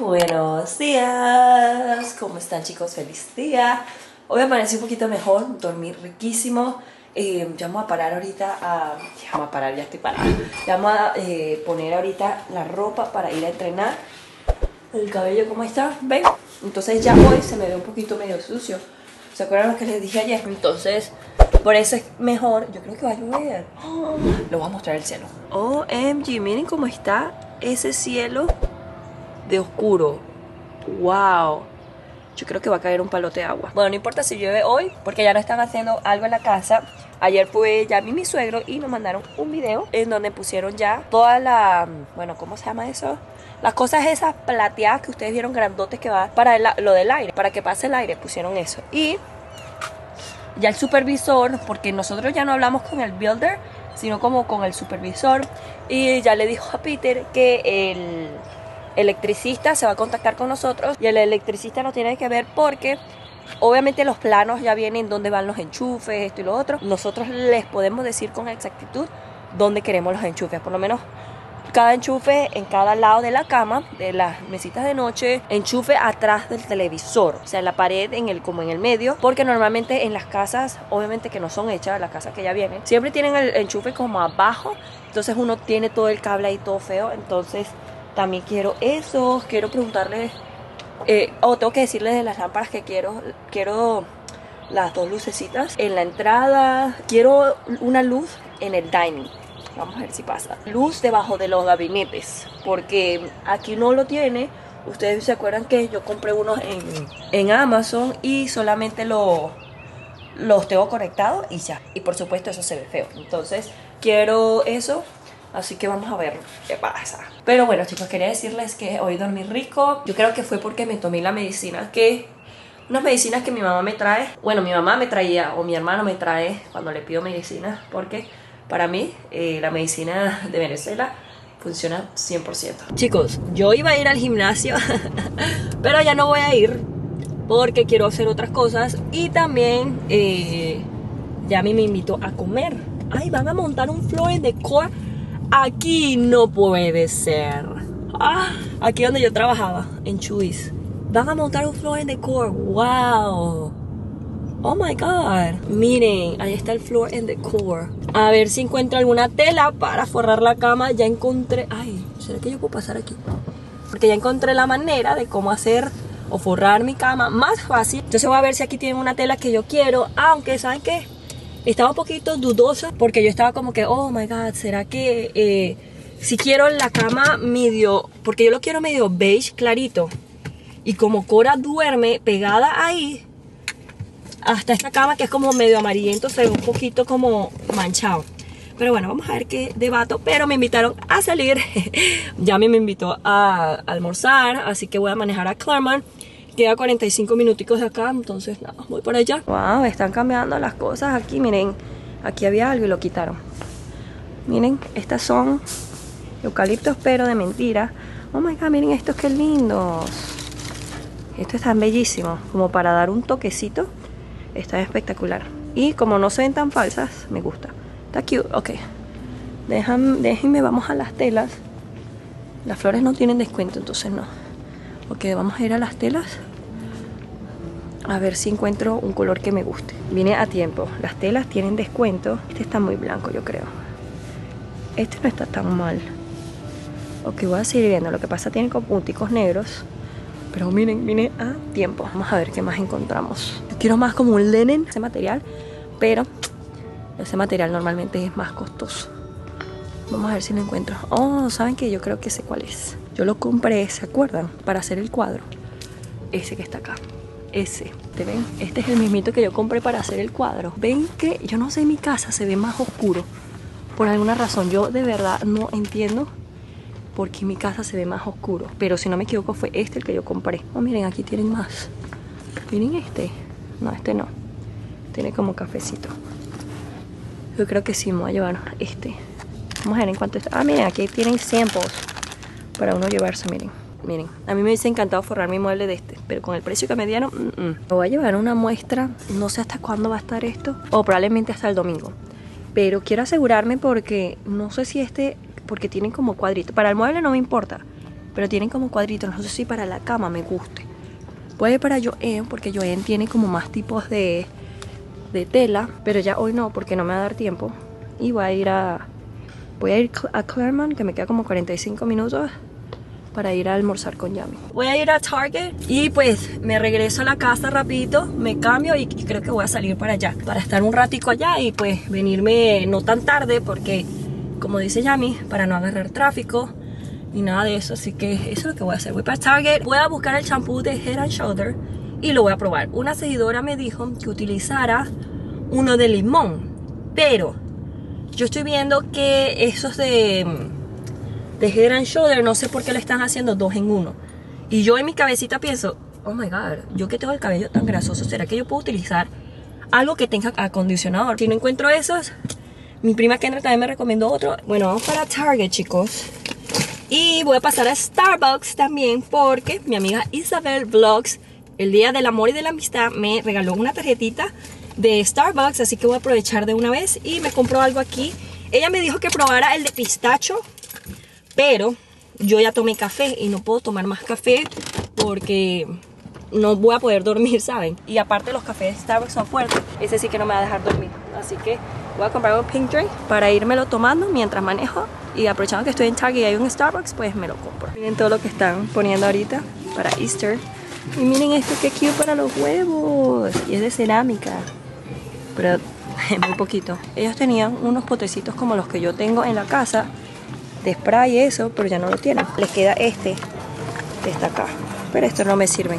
Buenos días, ¿cómo están, chicos? Feliz día. Hoy amanecí un poquito mejor, dormí riquísimo. Ya vamos a parar ahorita a... Ya vamos a parar, ya estoy parada. Ya vamos a poner ahorita la ropa para ir a entrenar. El cabello, ¿cómo está? ¿Ven? Entonces ya hoy se me ve un poquito medio sucio. ¿Se acuerdan lo que les dije ayer? Entonces, por eso es mejor. Yo creo que va a llover. Oh, les voy a mostrar el cielo. OMG, miren cómo está ese cielo de oscuro. Wow, yo creo que va a caer un palote de agua. Bueno, no importa si llueve hoy, porque ya no están haciendo algo en la casa. Ayer fue Yami, mi suegro, y nos mandaron un video en donde pusieron ya toda la... Bueno, ¿cómo se llama eso? Las cosas esas plateadas que ustedes vieron grandotes que va para lo del aire, para que pase el aire, pusieron eso. Y ya el supervisor, porque nosotros ya no hablamos con el builder, sino como con el supervisor, y ya le dijo a Peter que el electricista se va a contactar con nosotros, y el electricista nos tiene que ver porque obviamente los planos ya vienen dónde van los enchufes, esto y lo otro. Nosotros les podemos decir con exactitud dónde queremos los enchufes, por lo menos cada enchufe en cada lado de la cama, de las mesitas de noche, enchufe atrás del televisor, o sea, en la pared, como en el medio, porque normalmente en las casas, obviamente que no son hechas, las casas que ya vienen, siempre tienen el enchufe como abajo, entonces uno tiene todo el cable ahí todo feo. Entonces también quiero eso, quiero preguntarles, tengo que decirles de las lámparas que quiero las dos lucecitas en la entrada, quiero una luz en el dining, vamos a ver si pasa, luz debajo de los gabinetes, porque aquí no lo tiene. Ustedes se acuerdan que yo compré unos en Amazon y solamente los tengo conectados y ya, y por supuesto eso se ve feo, entonces quiero eso. Así que vamos a ver qué pasa. Pero bueno, chicos, quería decirles que hoy dormí rico. Yo creo que fue porque me tomé la medicina que... Unas medicinas que mi mamá me trae. Bueno, mi mamá me traía o mi hermano me trae cuando le pido medicina. Porque para mí la medicina de Venezuela funciona 100%. Chicos, yo iba a ir al gimnasio. Pero ya no voy a ir. Porque quiero hacer otras cosas. Y también Yami me invitó a comer. Ay, van a montar un floor de Cora. Aquí no puede ser. Ah, aquí donde yo trabajaba, en Chuis. Van a montar un floor and decor. ¡Wow! ¡Oh my God! Miren, ahí está el floor and decor. A ver si encuentro alguna tela para forrar la cama. Ya encontré... Ay, ¿será que yo puedo pasar aquí? Porque ya encontré la manera de cómo hacer o forrar mi cama más fácil. Entonces voy a ver si aquí tienen una tela que yo quiero. Aunque, ¿saben qué? Estaba un poquito dudosa porque yo estaba como que, oh my God, ¿será que si quiero la cama medio, porque yo lo quiero medio beige clarito? Y como Cora duerme pegada ahí, hasta esta cama que es como medio amarillento, se ve un poquito como manchado. Pero bueno, vamos a ver qué debato. Pero me invitaron a salir, Yami me invitó a almorzar, así que voy a manejar a Claremont. Queda 45 minuticos de acá, entonces nada, voy por allá. Wow, están cambiando las cosas aquí, miren. Aquí había algo y lo quitaron. Miren, estas son eucaliptos, pero de mentira. Oh my God, miren estos, qué lindos. Estos están bellísimos, como para dar un toquecito. Está espectacular. Y como no se ven tan falsas, me gusta. Está cute, ok. Déjenme, vamos a las telas. Las flores no tienen descuento, entonces no. Ok, vamos a ir a las telas. A ver si encuentro un color que me guste. Vine a tiempo. Las telas tienen descuento. Este está muy blanco, yo creo. Este no está tan mal. Ok, voy a seguir viendo. Lo que pasa, tienen como punticos negros. Pero miren, vine a tiempo. Vamos a ver qué más encontramos. Yo quiero más como un linen, ese material. Pero ese material normalmente es más costoso. Vamos a ver si lo encuentro. Oh, ¿saben qué? Yo creo que sé cuál es. Yo lo compré, ¿se acuerdan? Para hacer el cuadro. Ese que está acá. Ese. ¿Te ven? Este es el mismito que yo compré para hacer el cuadro. ¿Ven que? Yo no sé, mi casa se ve más oscuro. Por alguna razón. Yo de verdad no entiendo por qué mi casa se ve más oscuro. Pero si no me equivoco, fue este el que yo compré. Oh, miren, aquí tienen más. Miren este. No, este no. Tiene como cafecito. Yo creo que sí, me voy a llevar este. Vamos a ver en cuanto está. Ah, miren, aquí tienen samples para uno llevarse, miren. Miren, a mí me hubiese encantado forrar mi mueble de este, pero con el precio que me dieron, me voy a llevar una muestra. No sé hasta cuándo va a estar esto, o probablemente hasta el domingo. Pero quiero asegurarme porque no sé si porque tienen como cuadrito. Para el mueble no me importa, pero tienen como cuadritos. No sé si para la cama me guste. Puede para Joanne, porque Joanne tiene como más tipos de tela, pero ya hoy no, porque no me va a dar tiempo. Y voy a ir a... voy a ir a Claremont, que me queda como 45 minutos para ir a almorzar con Yami. Voy a ir a Target y pues me regreso a la casa rapidito, me cambio y creo que voy a salir para allá, para estar un ratico allá y pues venirme no tan tarde, porque como dice Yami, para no agarrar tráfico ni nada de eso. Así que eso es lo que voy a hacer. Voy para Target, voy a buscar el champú de Head and Shoulders y lo voy a probar. Una seguidora me dijo que utilizara uno de limón, pero yo estoy viendo que esos de Head and Shoulders, no sé por qué lo están haciendo 2 en 1. Y yo en mi cabecita pienso, oh my god, yo que tengo el cabello tan grasoso, ¿será que yo puedo utilizar algo que tenga acondicionador? Si no encuentro esos, mi prima Kendra también me recomendó otro. Bueno, vamos para Target, chicos. Y voy a pasar a Starbucks también, porque mi amiga Isabel Vlogs, el día del amor y de la amistad, me regaló una tarjetita de Starbucks, así que voy a aprovechar de una vez y me compro algo aquí. Ella me dijo que probara el de pistacho, pero yo ya tomé café y no puedo tomar más café porque no voy a poder dormir, ¿saben? Y aparte los cafés de Starbucks son fuertes, ese sí que no me va a dejar dormir. Así que voy a comprar un pink drink para írmelo tomando mientras manejo, y aprovechando que estoy en Target y hay un Starbucks, pues me lo compro. Miren todo lo que están poniendo ahorita para Easter. Y miren esto que cute para los huevos, y es de cerámica, pero es muy poquito. Ellos tenían unos potecitos como los que yo tengo en la casa, de spray y eso, pero ya no lo tienen. Les queda este, que está acá, pero estos no me sirven.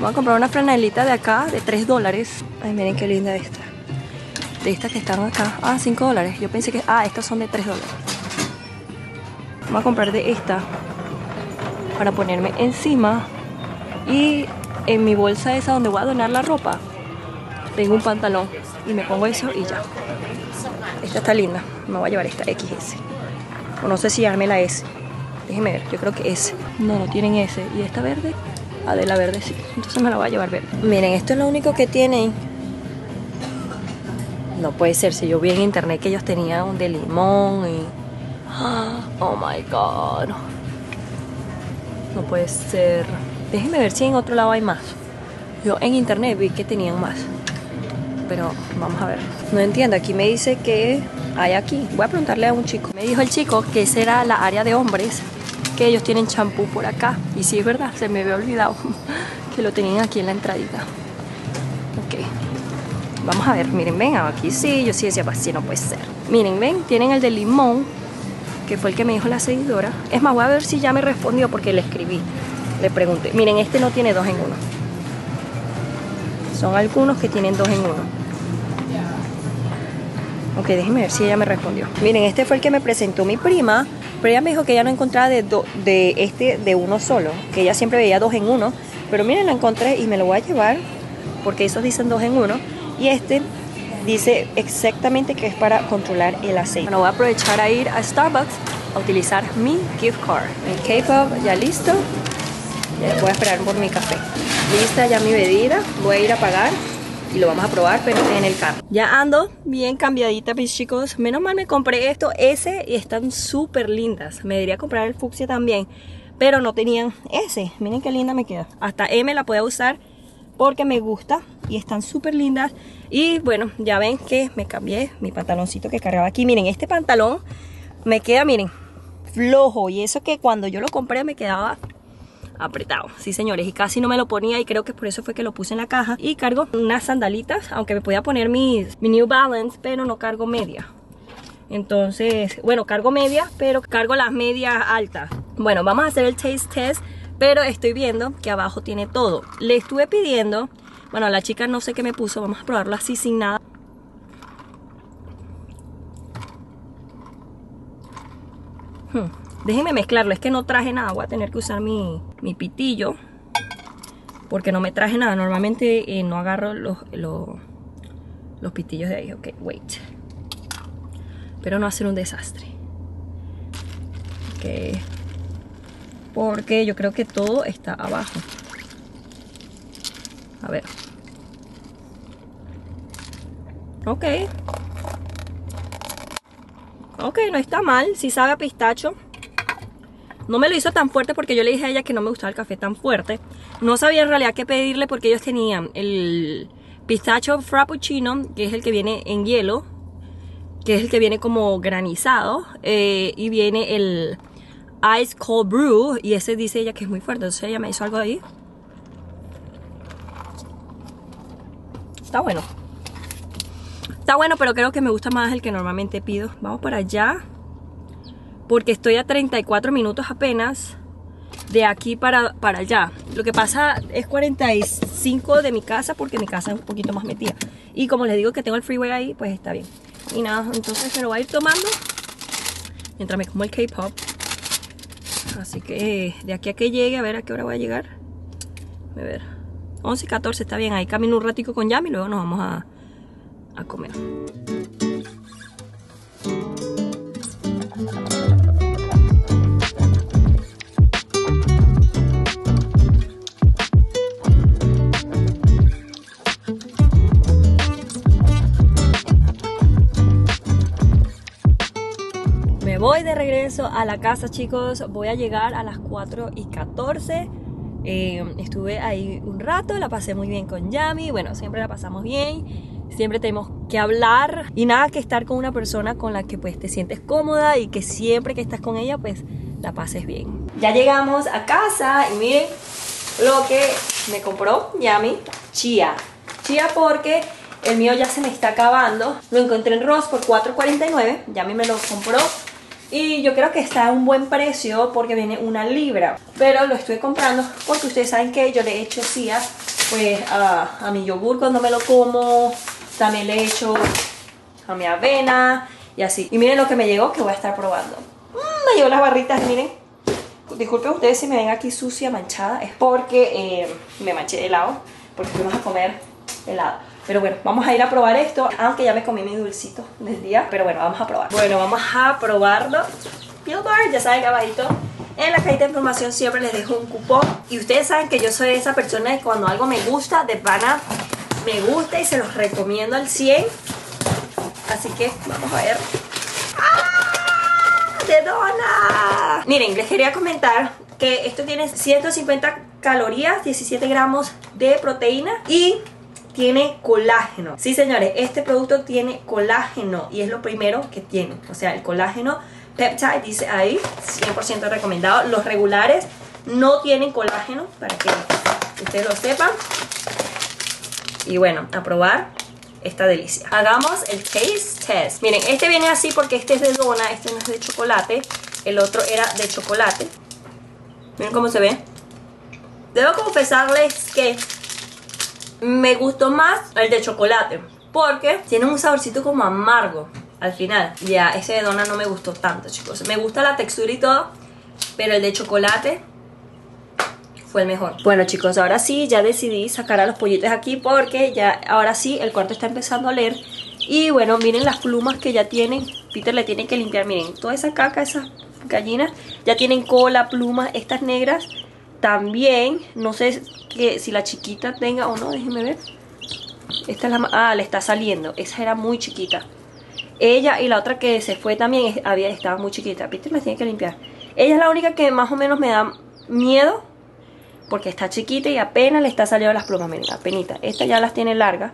Voy a comprar una franelita de acá, de $3. Ay, miren qué linda esta. De estas que están acá, ah, $5. Yo pensé que, ah, estas son de $3. Voy a comprar de esta, para ponerme encima. Y en mi bolsa esa donde voy a donar la ropa, tengo un pantalón y me pongo eso y ya. Esta está linda, me voy a llevar esta XS. O no sé si llamarme la S. Déjenme ver, yo creo que S. No, no tienen S. ¿Y esta verde? Ah, de la verde sí. Entonces me la voy a llevar verde. Miren, esto es lo único que tienen. No puede ser, si yo vi en internet que ellos tenían un de limón y... oh my god. No puede ser. Déjenme ver si en otro lado hay más. Yo en internet vi que tenían más, pero vamos a ver. No entiendo, aquí me dice que hay aquí. Voy a preguntarle a un chico. Me dijo el chico que esa era la área de hombres, que ellos tienen champú por acá. Y sí, es verdad, se me había olvidado que lo tenían aquí en la entradita. Ok, vamos a ver, miren, ven, aquí sí, yo sí decía, así no puede ser. Miren, ven, tienen el de limón, que fue el que me dijo la seguidora. Es más, voy a ver si ya me respondió, porque le escribí, le pregunté. Miren, este no tiene 2 en 1. Son algunos que tienen 2 en 1. Ok, déjenme ver si ella me respondió. Miren, este fue el que me presentó mi prima, pero ella me dijo que ella no encontraba de este de uno solo, que ella siempre veía 2 en 1. Pero miren, lo encontré y me lo voy a llevar, porque esos dicen 2 en 1. Y este dice exactamente que es para controlar el aceite. Bueno, voy a aprovechar a ir a Starbucks a utilizar mi gift card. El K-Pop ya listo. Voy a esperar por mi café. Lista ya mi bebida. Voy a ir a pagar y lo vamos a probar, pero en el carro. Ya ando bien cambiadita, mis chicos. Menos mal me compré esto, ese, y están súper lindas. Me debería comprar el fucsia también, pero no tenían ese. Miren qué linda me queda. Hasta M la puedo usar porque me gusta y están súper lindas. Y bueno, ya ven que me cambié mi pantaloncito que cargaba aquí. Miren, este pantalón me queda, miren, flojo. Y eso que cuando yo lo compré me quedaba apretado, sí señores, y casi no me lo ponía, y creo que por eso fue que lo puse en la caja. Y cargo unas sandalitas, aunque me podía poner mi New Balance, pero no cargo media. Entonces, bueno, cargo medias, pero cargo las medias altas. Bueno, vamos a hacer el taste test, pero estoy viendo que abajo tiene todo. Le estuve pidiendo, bueno, a la chica no sé qué me puso, vamos a probarlo así sin nada. Déjenme mezclarlo, es que no traje nada, voy a tener que usar mi pitillo, porque no me traje nada. Normalmente no agarro los pitillos de ahí. Ok, wait. Pero no hacer un desastre. Ok. Porque yo creo que todo está abajo. A ver. Ok. Ok, no está mal, sí sabe a pistacho. No me lo hizo tan fuerte porque yo le dije a ella que no me gustaba el café tan fuerte. No sabía en realidad qué pedirle porque ellos tenían el pistacho frappuccino, que es el que viene en hielo, que es el que viene como granizado, y viene el ice cold brew, y ese dice ella que es muy fuerte, entonces ella me hizo algo de ahí. Está bueno. Está bueno, pero creo que me gusta más el que normalmente pido. Vamos para allá, porque estoy a 34 minutos apenas de aquí para allá. Lo que pasa es 45 de mi casa, porque mi casa es un poquito más metida. Y como les digo que tengo el freeway ahí, pues está bien. Y nada, entonces me lo voy a ir tomando mientras me como el K-pop. Así que de aquí a que llegue, a ver a qué hora voy a llegar. A ver, 11, 14, está bien. Ahí camino un ratico con Yami y luego nos vamos a comer. Voy de regreso a la casa, chicos. Voy a llegar a las 4:14. Estuve ahí un rato, la pasé muy bien con Yami. Bueno, siempre la pasamos bien. Siempre tenemos que hablar. Y nada que estar con una persona con la que pues te sientes cómoda y que siempre que estás con ella pues la pases bien. Ya llegamos a casa y miren lo que me compró Yami. Chía. Chía porque el mío ya se me está acabando. Lo encontré en Ross por $4.49. Yami me lo compró. Y yo creo que está a un buen precio porque viene una libra. Pero lo estoy comprando porque ustedes saben que yo le echo chía pues a mi yogur cuando me lo como. También le echo a mi avena y así. Y miren lo que me llegó, que voy a estar probando. Me llegó las barritas, miren. Disculpen ustedes si me ven aquí sucia, manchada. Es porque me manché de helado, porque fuimos a comer helado. Pero bueno, vamos a ir a probar esto. Aunque ya me comí mi dulcito del día, pero bueno, vamos a probar. Bueno, vamos a probarlo. Billboard, ya saben, abajito en la cajita de información siempre les dejo un cupón. Y ustedes saben que yo soy esa persona que cuando algo me gusta, de pana me gusta y se los recomiendo al 100. Así que vamos a ver. ¡Ah! ¡De dona! Miren, les quería comentar que esto tiene 150 calorías, 17 gramos de proteína y tiene colágeno. Sí, señores, este producto tiene colágeno y es lo primero que tiene. O sea, el colágeno peptide dice ahí, 100% recomendado. Los regulares no tienen colágeno, para que ustedes lo sepan. Y bueno, a probar esta delicia. Hagamos el taste test. Miren, este viene así porque este es de dona, este no es de chocolate. El otro era de chocolate. Miren cómo se ve. Debo confesarles que me gustó más el de chocolate porque tiene un saborcito como amargo al final. Ya, ese de dona no me gustó tanto, chicos. Me gusta la textura y todo, pero el de chocolate fue el mejor. Bueno, chicos, ahora sí ya decidí sacar a los pollitos aquí porque ya ahora sí el cuarto está empezando a oler. Y bueno, miren las plumas que ya tienen. Peter le tiene que limpiar, miren, toda esa caca, esas gallinas. Ya tienen cola, plumas, estas negras también. No sé que si la chiquita tenga o no, déjenme ver. Esta es la... Ah, le está saliendo. Esa era muy chiquita. Ella y la otra que se fue también había, estaba muy chiquita. Peter las tiene que limpiar. Ella es la única que más o menos me da miedo porque está chiquita y apenas le está saliendo las plumas. Miren, apenita. Esta ya las tiene largas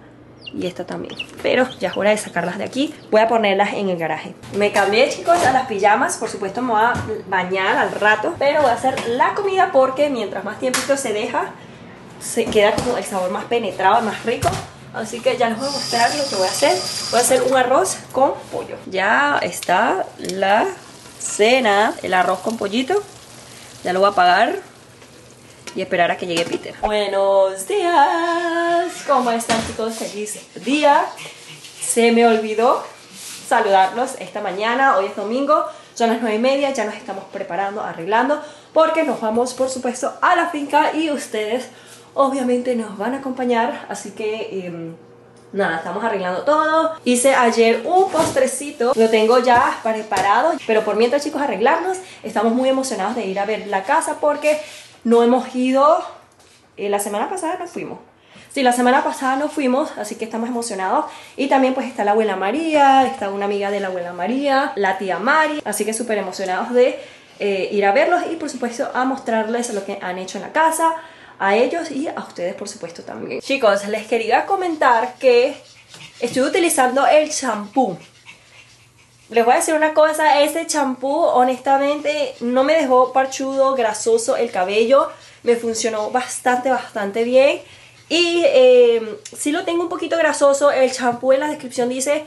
y esta también. Pero ya es hora de sacarlas de aquí. Voy a ponerlas en el garaje. Me cambié, chicos, a las pijamas. Por supuesto me voy a bañar al rato, pero voy a hacer la comida porque mientras más tiempito se deja, se queda como el sabor más penetrado, más rico. Así que ya les voy a mostrar lo que voy a hacer. Voy a hacer un arroz con pollo. Ya está la cena. El arroz con pollito. Ya lo voy a apagar y esperar a que llegue Peter. Buenos días. ¿Cómo están, chicos? Feliz día. Se me olvidó saludarlos esta mañana. Hoy es domingo. Son las 9:30. Ya nos estamos preparando, arreglando, porque nos vamos, por supuesto, a la finca y ustedes obviamente nos van a acompañar, así que nada, estamos arreglando todo. Hice ayer un postrecito, lo tengo ya preparado, pero por mientras, chicos, arreglarnos. Estamos muy emocionados de ir a ver la casa porque no hemos ido, la semana pasada no fuimos. Sí, la semana pasada no fuimos, así que estamos emocionados. Y también pues está la abuela María, está una amiga de la abuela María, la tía Mari, así que súper emocionados de ir a verlos y por supuesto a mostrarles lo que han hecho en la casa, a ellos y a ustedes por supuesto también. Chicos, les quería comentar que estoy utilizando el champú. Les voy a decir una cosa, este champú honestamente no me dejó parchudo, grasoso el cabello. Me funcionó bastante bien. Y si lo tengo un poquito grasoso. El champú en la descripción dice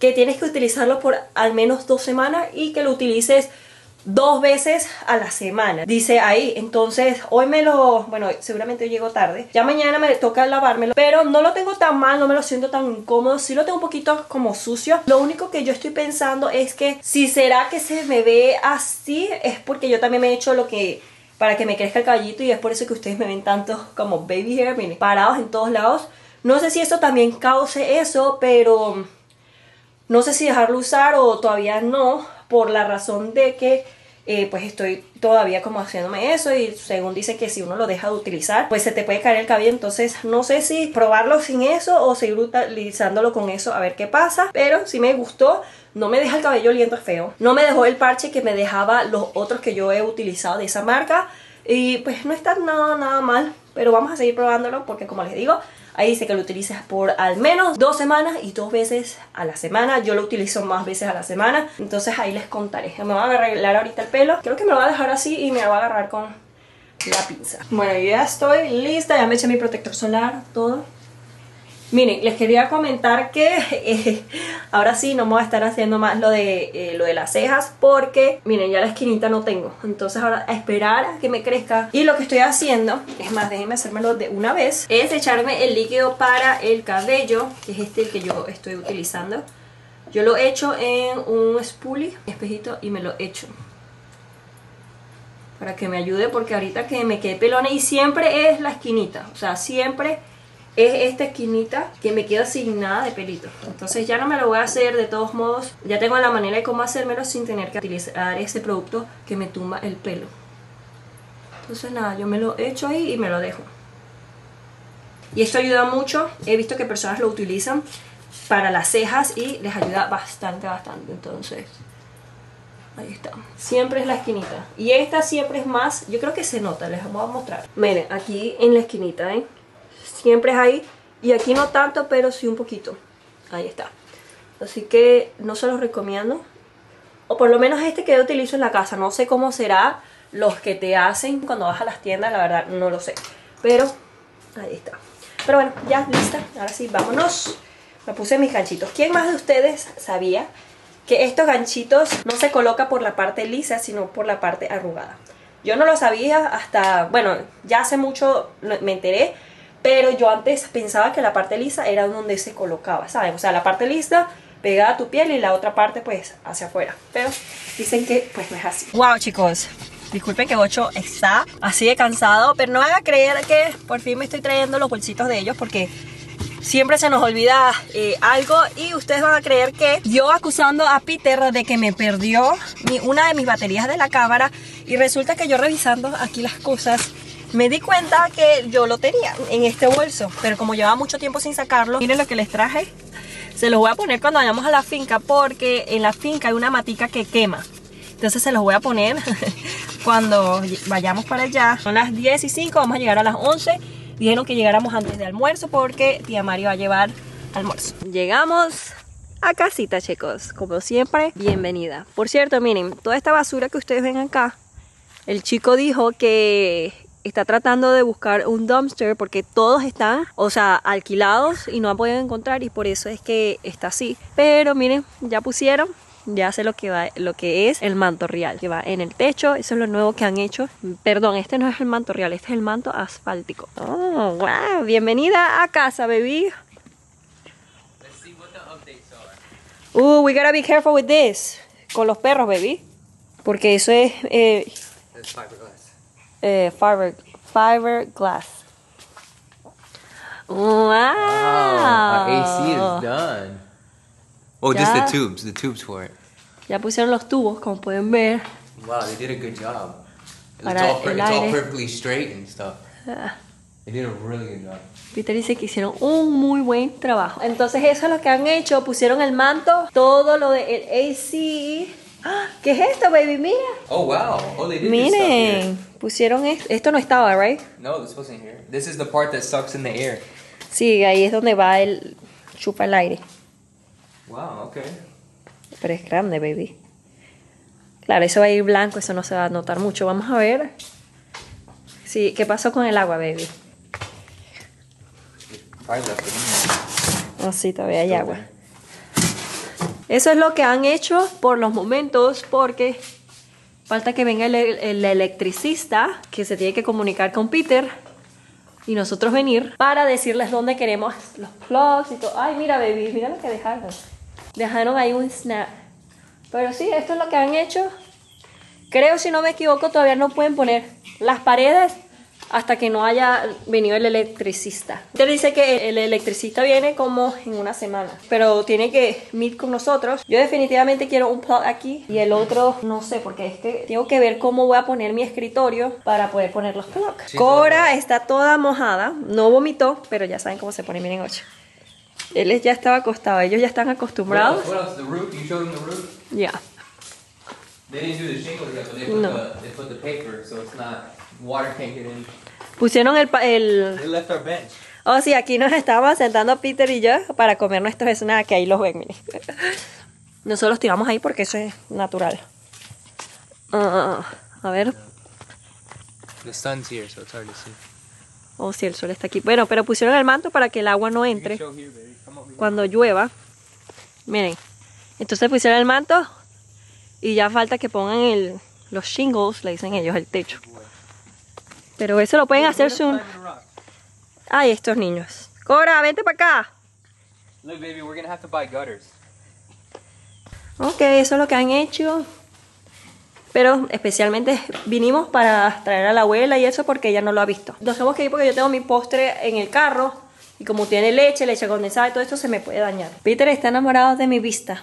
que tienes que utilizarlo por al menos 2 semanas y que lo utilices 2 veces a la semana, dice ahí. Entonces hoy me lo... bueno, seguramente llego tarde, ya mañana me toca lavármelo, pero no lo tengo tan mal, no me lo siento tan incómodo. Sí lo tengo un poquito como sucio. Lo único que yo estoy pensando es que si será que se me ve así es porque yo también me he hecho lo que... para que me crezca el cabellito, y es por eso que ustedes me ven tantos como baby hair, miren, parados en todos lados. No sé si eso también cause eso, pero no sé si dejarlo usar o todavía no, por la razón de que pues estoy todavía como haciéndome eso, y según dice que si uno lo deja de utilizar pues se te puede caer el cabello. Entonces no sé si probarlo sin eso o seguir utilizándolo con eso, a ver qué pasa. Pero sí me gustó, no me deja el cabello oliendo feo, no me dejó el parche que me dejaba los otros que yo he utilizado de esa marca. Y pues no está nada mal, pero vamos a seguir probándolo porque como les digo, ahí dice que lo utilizas por al menos 2 semanas y 2 veces a la semana. Yo lo utilizo más veces a la semana, entonces ahí les contaré. Me voy a arreglar ahorita el pelo, creo que me lo voy a dejar así y me lo voy a agarrar con la pinza. Bueno, yo ya estoy lista, ya me eché mi protector solar, todo. Miren, les quería comentar que ahora sí no me voy a estar haciendo más lo de las cejas porque, miren, ya la esquinita no tengo. Entonces ahora a esperar a que me crezca. Y lo que estoy haciendo, es más, déjenme hacérmelo de una vez, es echarme el líquido para el cabello, que es este el que yo estoy utilizando. Yo lo echo en un spoolie, espejito, y me lo echo para que me ayude porque ahorita que me quede pelona, y siempre es la esquinita, o sea, siempre... es esta esquinita que me queda sin nada de pelito. Entonces ya no me lo voy a hacer de todos modos. Ya tengo la manera de cómo hacérmelo sin tener que utilizar ese producto que me tumba el pelo. Entonces nada, yo me lo echo ahí y me lo dejo. Y esto ayuda mucho. He visto que personas lo utilizan para las cejas y les ayuda bastante. Entonces ahí está. Siempre es la esquinita. Y esta siempre es más, yo creo que se nota, les voy a mostrar. Miren, aquí en la esquinita, ¿eh? Siempre es ahí, y aquí no tanto, pero sí un poquito. Ahí está. Así que no se los recomiendo. O por lo menos este que yo utilizo en la casa. No sé cómo será los que te hacen cuando vas a las tiendas, la verdad no lo sé. Pero ahí está. Pero bueno, ya lista. Ahora sí, vámonos. Me puse mis ganchitos. ¿Quién más de ustedes sabía que estos ganchitos no se coloca por la parte lisa, sino por la parte arrugada? Yo no lo sabía hasta, bueno, ya hace mucho me enteré. Pero yo antes pensaba que la parte lisa era donde se colocaba, ¿saben? O sea, la parte lisa pegada a tu piel y la otra parte pues hacia afuera. Pero dicen que pues no es así. Wow, chicos, disculpen que Bocho está así de cansado, pero no van a creer que por fin me estoy trayendo los bolsitos de ellos porque siempre se nos olvida algo. Y ustedes van a creer que yo acusando a Peter de que me perdió una de mis baterías de la cámara, y resulta que yo revisando aquí las cosas me di cuenta que yo lo tenía en este bolso, pero como llevaba mucho tiempo sin sacarlo, miren lo que les traje. Se los voy a poner cuando vayamos a la finca, porque en la finca hay una matica que quema. Entonces se los voy a poner cuando vayamos para allá. Son las 10:05, vamos a llegar a las 11. Dijeron que llegáramos antes de almuerzo porque tía Mari va a llevar almuerzo. Llegamos a casita, chicos. Como siempre, bienvenida. Por cierto, miren, toda esta basura que ustedes ven acá, el chico dijo que... está tratando de buscar un dumpster porque todos están, o sea, alquilados y no han podido encontrar, y por eso es que está así. Pero miren, ya pusieron, ya sé lo que es el mantorreal que va en el techo. Eso es lo nuevo que han hecho. Perdón, este no es el mantorreal, este es el manto asfáltico. Oh, wow, bienvenida a casa, baby. Let's see what the updates are. Ooh, we gotta be careful with this. Con los perros, baby. Porque eso es... fiberglass. Wow! Our AC is done. Oh, ya. Just the tubes for it. Ya pusieron los tubos, como pueden ver. Wow, they did a good job. It's all perfectly straight and stuff. They did a really good job. Peter dice que hicieron un muy buen trabajo. Entonces eso es lo que han hecho. Pusieron el manto, todo lo del AC. ¿Qué es esto, baby? Mira. Oh, wow. Oh, they did this stuff here. Pusieron esto. Esto no estaba, right? No, this wasn't here. This is the part that sucks in the air. Sí, ahí es donde va el... chupa el aire. Wow, ok. Pero es grande, baby. Claro, eso va a ir blanco, eso no se va a notar mucho. Vamos a ver. Sí, ¿qué pasó con el agua, baby? No, sí, todavía hay agua. Eso es lo que han hecho por los momentos, porque falta que venga el electricista, que se tiene que comunicar con Peter, y nosotros venir para decirles dónde queremos los plugs y todo. Ay, mira, baby, mira lo que dejaron. Dejaron ahí un snack. Pero sí, esto es lo que han hecho. Creo, si no me equivoco, todavía no pueden poner las paredes hasta que no haya venido el electricista. Te dice que el electricista viene como en una semana, pero tiene que meet con nosotros. Yo definitivamente quiero un plug aquí y el otro no sé, porque es que tengo que ver cómo voy a poner mi escritorio para poder poner los plugs. Cora está toda mojada, no vomitó, pero ya saben cómo se pone, miren, Ocho. Él ya estaba acostado, ellos ya están acostumbrados. Ya. Pusieron el... left our bench. Oh, sí, aquí nos estábamos sentando Peter y yo para comer nuestros snacks, que ahí los ven, miren. Nosotros los tiramos ahí porque eso es natural. A ver. The sun's here, so it's hard to see. Oh, sí, el sol está aquí. Bueno, pero pusieron el manto para que el agua no entre cuando llueva. Miren. Entonces pusieron el manto y ya falta que pongan los shingles, le dicen ellos, el techo. Pero eso lo pueden hacer soon. Ay, estos niños. Cora, vente para acá. Look, baby, we're gonna have to buy gutters. Ok, eso es lo que han hecho. Pero especialmente vinimos para traer a la abuela y eso porque ella no lo ha visto. Nos tenemos que ir porque yo tengo mi postre en el carro. Y como tiene leche, leche condensada y todo esto, se me puede dañar. Peter está enamorado de mi vista.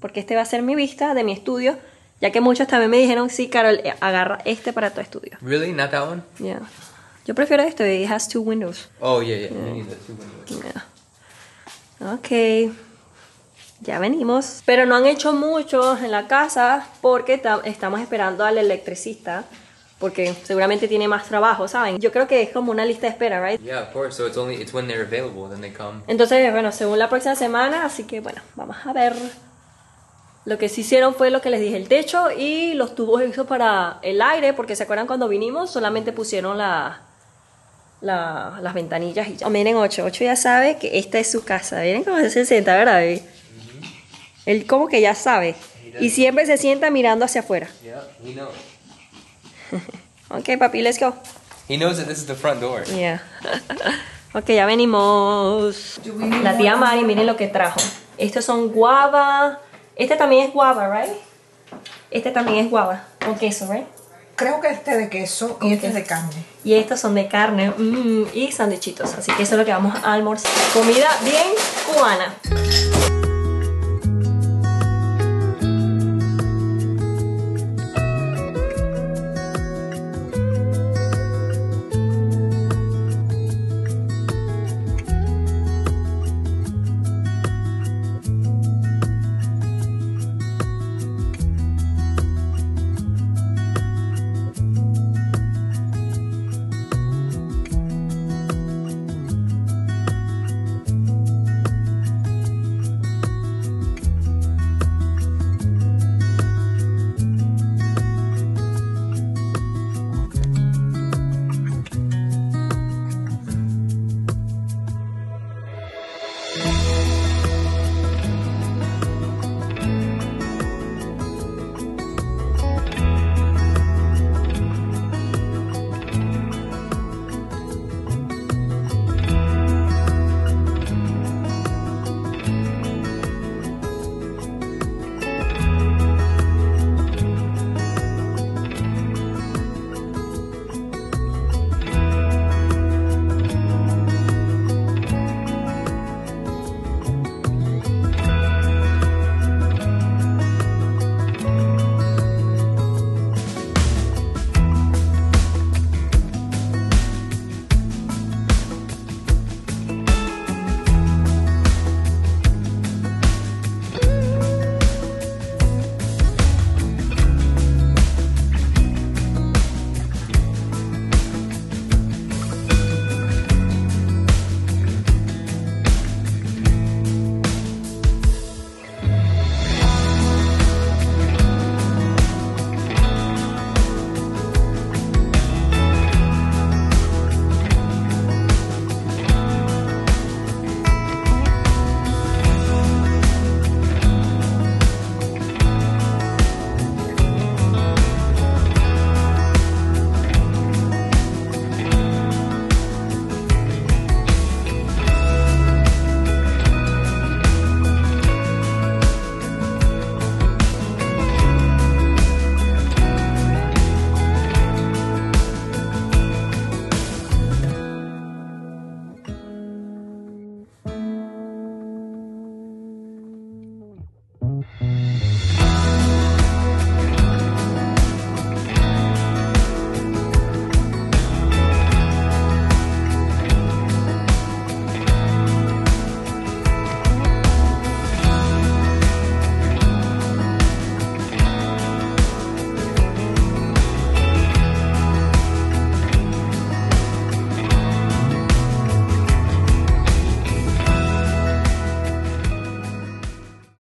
Porque este va a ser mi vista de mi estudio. Ya que muchos también me dijeron, sí, Carol, agarra este para tu estudio. Really, not that one? Yeah. Yo prefiero esto. It has two windows. Oh, yeah, yeah. You need the two windows. Yeah. Okay. Ya venimos. Pero no han hecho mucho en la casa porque estamos esperando al electricista. Porque seguramente tiene más trabajo, ¿saben? Yo creo que es como una lista de espera, ¿right? Yeah, of course. So it's when they're available, then they come. Entonces, bueno, según la próxima semana. Así que, bueno, vamos a ver. Lo que sí hicieron fue lo que les dije, el techo y los tubos esos para el aire, porque ¿se acuerdan cuando vinimos? Solamente pusieron las ventanillas y ya. Oh, miren, Ocho ya sabe que esta es su casa. Miren cómo se sienta, ¿verdad, baby? Mm-hmm. Él como que ya sabe. Y siempre se sienta mirando hacia afuera. Yeah, he knows. Ok, papi, let's go. He knows that this is the front door. Yeah. Ok, ya venimos. La tía Mari, miren lo que trajo. Estos son guava. Este también es guava, ¿right? Este también es guava, con queso, ¿right? Creo que este de queso y este es de carne. Y estos son de carne y sanduichitos. Así que eso es lo que vamos a almorzar. Comida bien cubana.